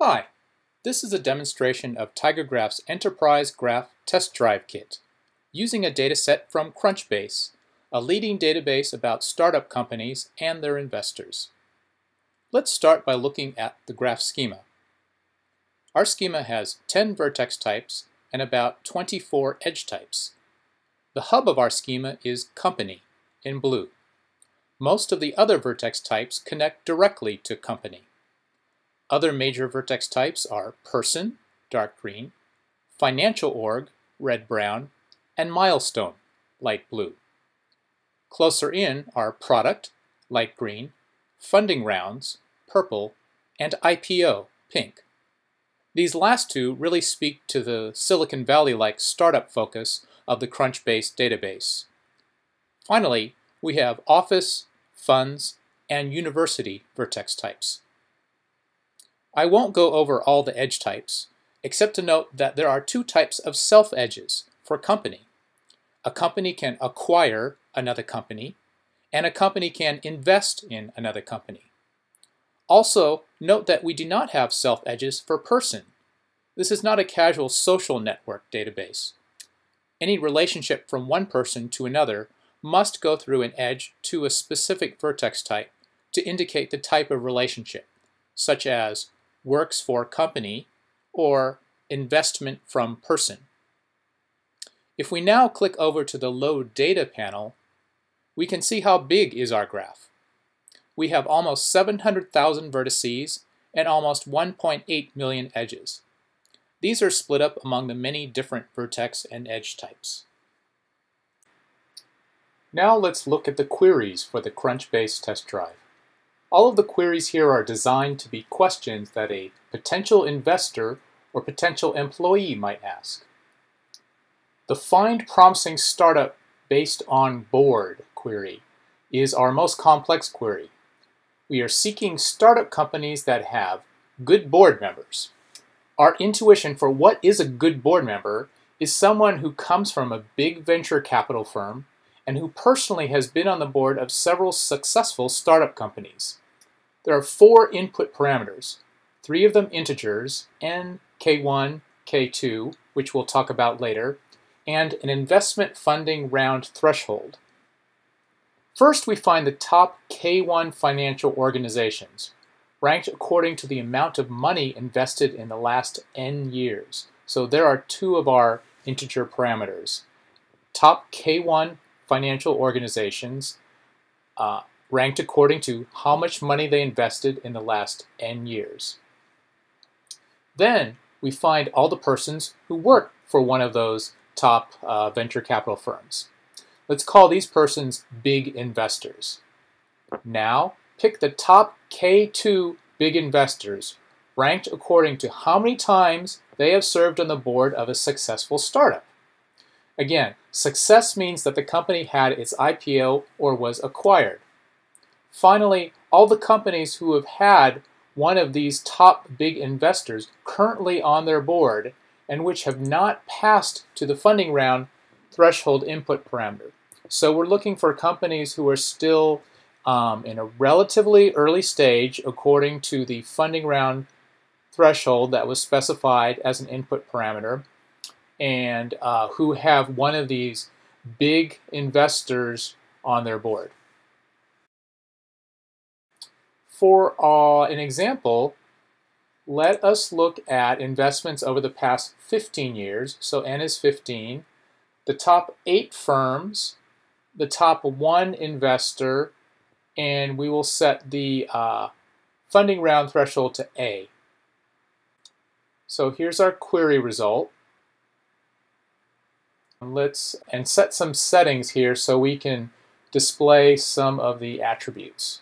Hi, this is a demonstration of TigerGraph's Enterprise Graph Test Drive Kit, using a dataset from Crunchbase, a leading database about startup companies and their investors. Let's start by looking at the graph schema. Our schema has 10 vertex types and about 24 edge types. The hub of our schema is company, in blue. Most of the other vertex types connect directly to company. Other major vertex types are person, dark green, financial org, red-brown, and milestone, light blue. Closer in are product, light green, funding rounds, purple, and IPO, pink. These last two really speak to the Silicon Valley-like startup focus of the Crunchbase database. Finally, we have office, funds, and university vertex types. I won't go over all the edge types, except to note that there are two types of self-edges for company. A company can acquire another company, and a company can invest in another company. Also, note that we do not have self-edges for person. This is not a casual social network database. Any relationship from one person to another must go through an edge to a specific vertex type to indicate the type of relationship, such as works for company or investment from person. If we now click over to the Load Data panel, we can see how big is our graph. We have almost 700,000 vertices and almost 1.8 million edges. These are split up among the many different vertex and edge types. Now let's look at the queries for the Crunchbase test drive. All of the queries here are designed to be questions that a potential investor or potential employee might ask. The Find Promising Startup Based on Board query is our most complex query. We are seeking startup companies that have good board members. Our intuition for what is a good board member is someone who comes from a big venture capital firm and who personally has been on the board of several successful startup companies. There are 4 input parameters, 3 of them integers, n, k1, k2, which we'll talk about later, and an investment funding round threshold. First, we find the top K1 financial organizations, ranked according to the amount of money invested in the last n years. So there are 2 of our integer parameters. Top K1 financial organizations ranked according to how much money they invested in the last n years. Then we find all the persons who work for one of those top venture capital firms. Let's call these persons big investors. Now pick the top K2 big investors ranked according to how many times they have served on the board of a successful startup. Again, success means that the company had its IPO or was acquired. Finally, all the companies who have had one of these top big investors currently on their board and which have not passed to the funding round threshold input parameter. So we're looking for companies who are still in a relatively early stage according to the funding round threshold that was specified as an input parameter, and who have one of these big investors on their board. For an example, let us look at investments over the past 15 years, so N is 15, the top 8 firms, the top 1 investor, and we will set the funding round threshold to A. So here's our query result. And set some settings here so we can display some of the attributes.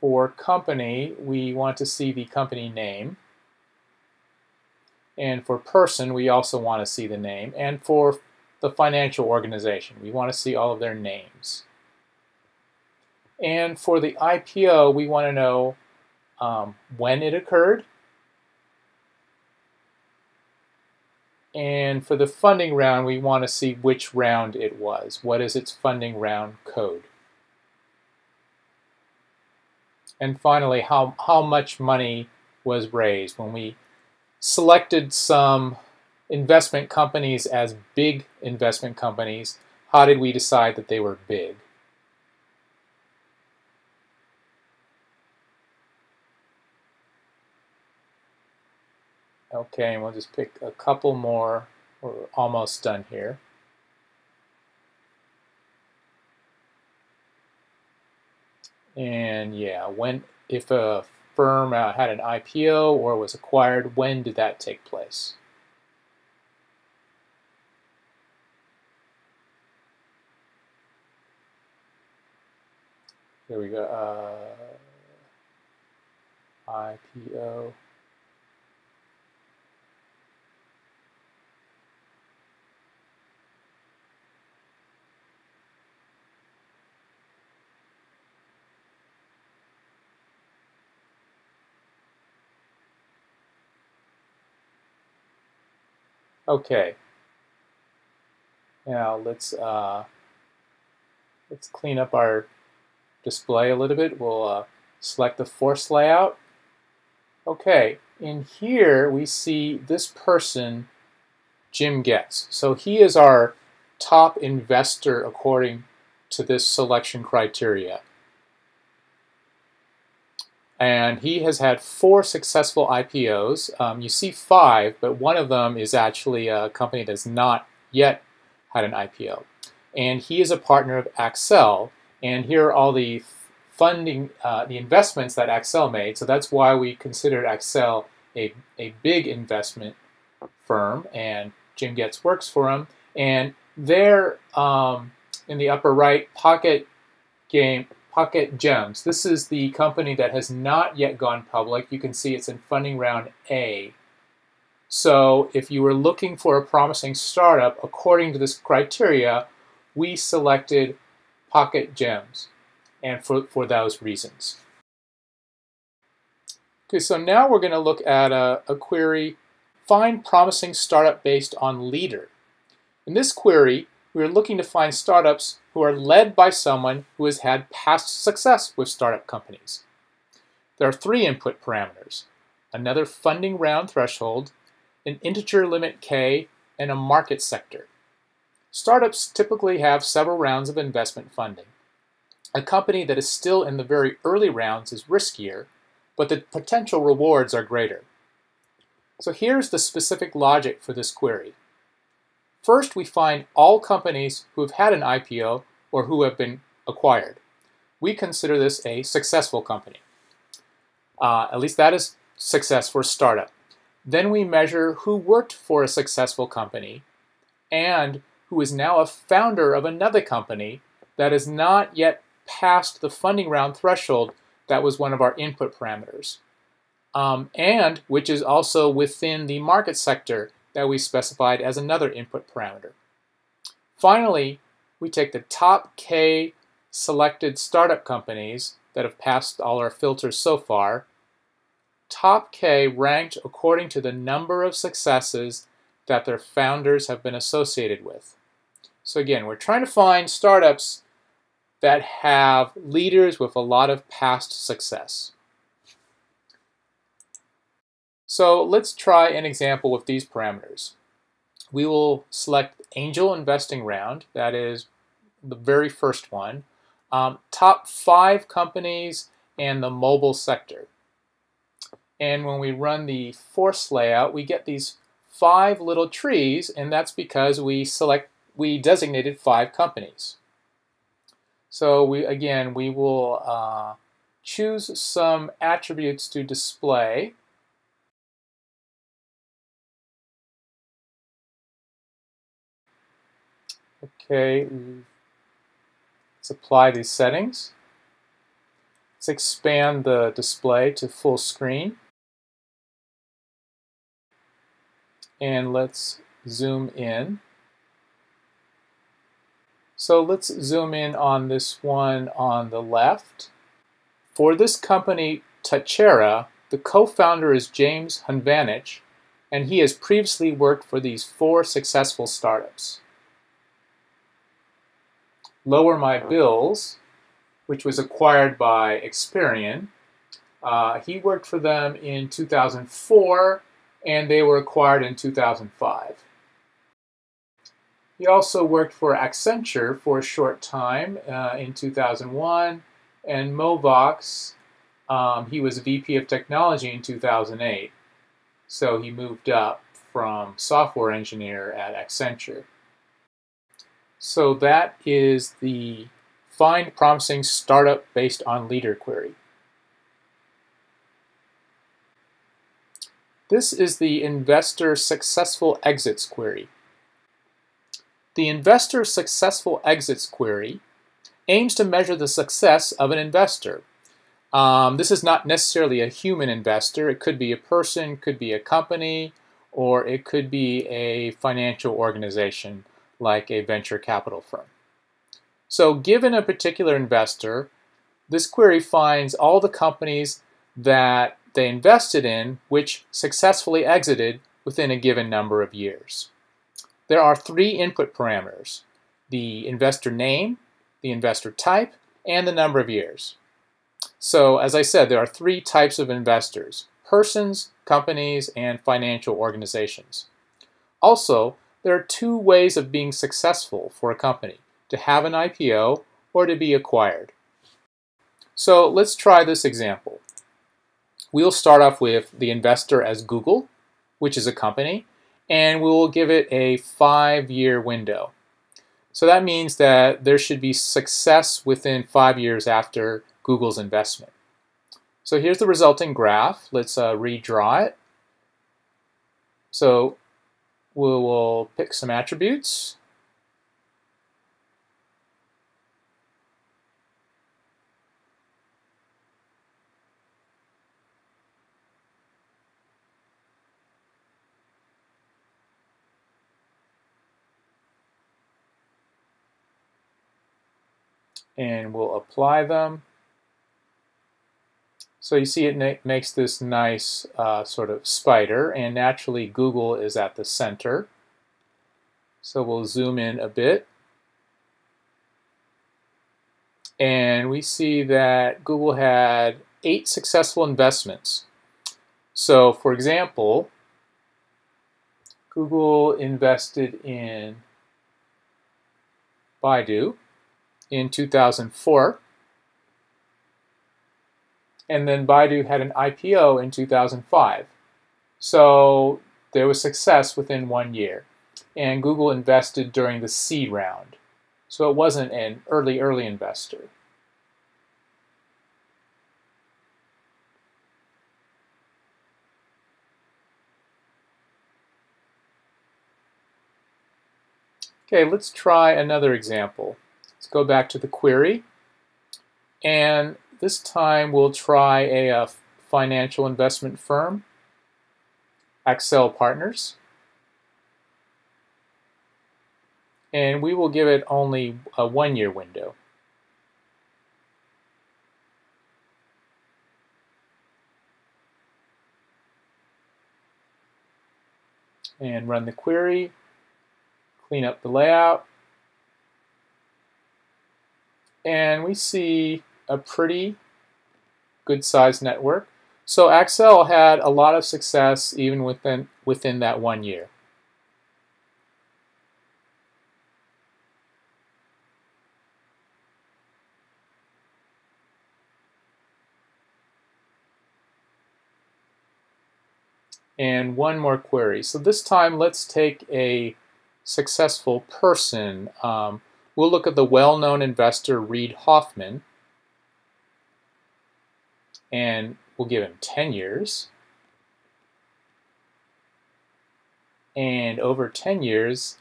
For company, we want to see the company name. And for person, we also want to see the name. And for the financial organization, we want to see all of their names. And for the IPO, we want to know when it occurred, And for the funding round, we want to see which round it was. What is its funding round code? And finally, how much money was raised. When we selected some investment companies as big investment companies, how did we decide that they were big? Okay, and we'll just pick a couple more. We're almost done here. And yeah, when, if a firm had an IPO or was acquired, when did that take place? There we go. IPO. Okay. Now let's clean up our display a little bit. We'll select the force layout. Okay, in here we see this person, Jim Getz. So he is our top investor according to this selection criteria. And he has had 4 successful IPOs. You see 5, but one of them is actually a company that's not yet had an IPO. And he is a partner of Accel. And here are all the funding, the investments that Accel made. So that's why we considered Accel a big investment firm. And Jim Getz works for him. And there, in the upper right, Pocket Gems. This is the company that has not yet gone public. You can see it's in funding round A. So if you were looking for a promising startup, according to this criteria, we selected Pocket Gems, and for those reasons. Okay, so now we're going to look at a query, find promising startup based on leader. In this query, we're looking to find startups who are led by someone who has had past success with startup companies. There are 3 input parameters: another funding round threshold, an integer limit K, and a market sector. Startups typically have several rounds of investment funding. A company that is still in the very early rounds is riskier, but the potential rewards are greater. So here's the specific logic for this query. First, we find all companies who have had an IPO or who have been acquired. We consider this a successful company. At least that is success for a startup. Then we measure who worked for a successful company and who is now a founder of another company that has not yet passed the funding round threshold that was one of our input parameters, and which is also within the market sector that we specified as another input parameter. Finally, we take the top K selected startup companies that have passed all our filters so far, top K ranked according to the number of successes that their founders have been associated with. So again, we're trying to find startups that have leaders with a lot of past success. So let's try an example with these parameters. We will select angel investing round, that is the very first one, top 5 companies, and the mobile sector. And when we run the force layout, we get these 5 little trees, and that's because we designated 5 companies. So we will choose some attributes to display. Okay, let's apply these settings. Let's expand the display to full screen. And let's zoom in. So let's zoom in on this one on the left. For this company, Tachera, the co-founder is James Hunvanich, and he has previously worked for these 4 successful startups. Lower My Bills, which was acquired by Experian, he worked for them in 2004, and they were acquired in 2005. He also worked for Accenture for a short time in 2001, and Movox, he was VP of Technology in 2008, so he moved up from software engineer at Accenture. So that is the Find Promising Startup Based on Leader query. This is the Investor Successful Exits query. The Investor Successful Exits query aims to measure the success of an investor. This is not necessarily a human investor. It could be a person, could be a company, or it could be a financial organization like a venture capital firm. So given a particular investor, this query finds all the companies that they invested in which successfully exited within a given number of years. There are 3 input parameters: the investor name, the investor type, and the number of years. So as I said, there are 3 types of investors: persons, companies, and financial organizations. Also, there are 2 ways of being successful for a company: to have an IPO or to be acquired. So let's try this example. We'll start off with the investor as Google, which is a company, and we'll give it a 5-year window. So that means that there should be success within 5 years after Google's investment. So here's the resulting graph. Let's redraw it. So we'll pick some attributes. And we'll apply them. So you see it makes this nice sort of spider, and naturally Google is at the center. So we'll zoom in a bit. And we see that Google had 8 successful investments. So for example, Google invested in Baidu in 2004, and then Baidu had an IPO in 2005. So there was success within 1 year, and Google invested during the C round, so it wasn't an early investor. Okay, let's try another example. Let's go back to the query, and this time we'll try a financial investment firm, Accel Partners, and we will give it only a 1-year window. And run the query, clean up the layout, and we see a pretty good-sized network. So Accel had a lot of success even within that 1 year. And one more query. So this time let's take a successful person. We'll look at the well-known investor Reid Hoffman, and we'll give him 10 years. And over 10 years,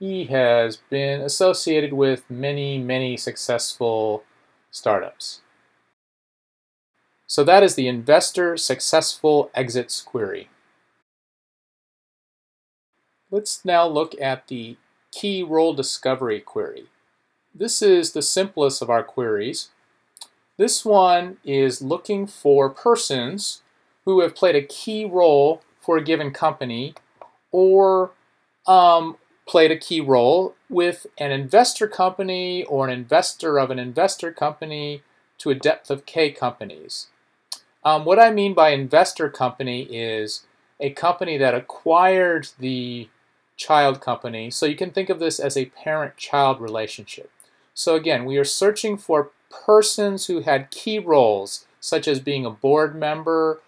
he has been associated with many, many successful startups. So that is the Investor Successful Exits query. Let's now look at the Key Role Discovery query. This is the simplest of our queries. This one is looking for persons who have played a key role for a given company, or played a key role with an investor company or an investor of an investor company to a depth of K companies. What I mean by investor company is a company that acquired the child company. So you can think of this as a parent-child relationship. So again, we are searching for persons who had key roles, such as being a board member,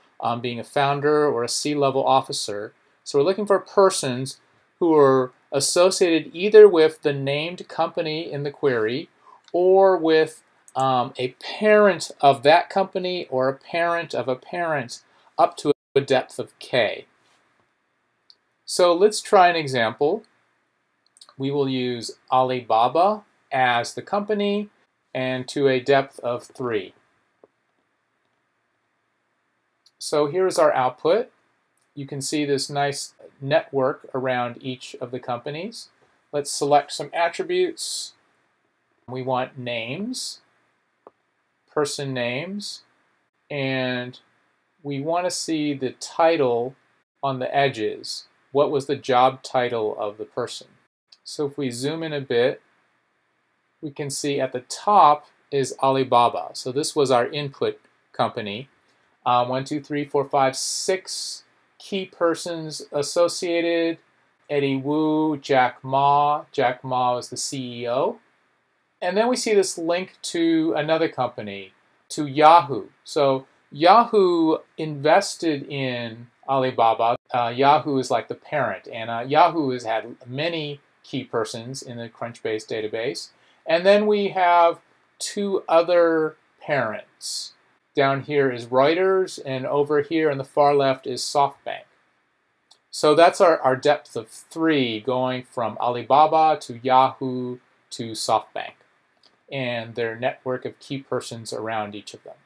being a founder, or a C-level officer. So we're looking for persons who are associated either with the named company in the query or with a parent of that company or a parent up to a depth of K. So let's try an example. We will use Alibaba as the company and to a depth of 3. So here's our output. You can see this nice network around each of the companies. Let's select some attributes. We want names, person names, and we want to see the title on the edges. What was the job title of the person? So if we zoom in a bit, we can see at the top is Alibaba. So this was our input company. 1, 2, 3, 4, 5, 6 key persons associated: Eddie Wu, Jack Ma. Jack Ma was the CEO. And then we see this link to another company, to Yahoo. So Yahoo invested in Alibaba. Yahoo is like the parent, and Yahoo has had many key persons in the Crunchbase database. And then we have 2 other parents. Down here is Reuters, and over here on the far left is SoftBank. So that's our depth of 3, going from Alibaba to Yahoo to SoftBank, and their network of key persons around each of them.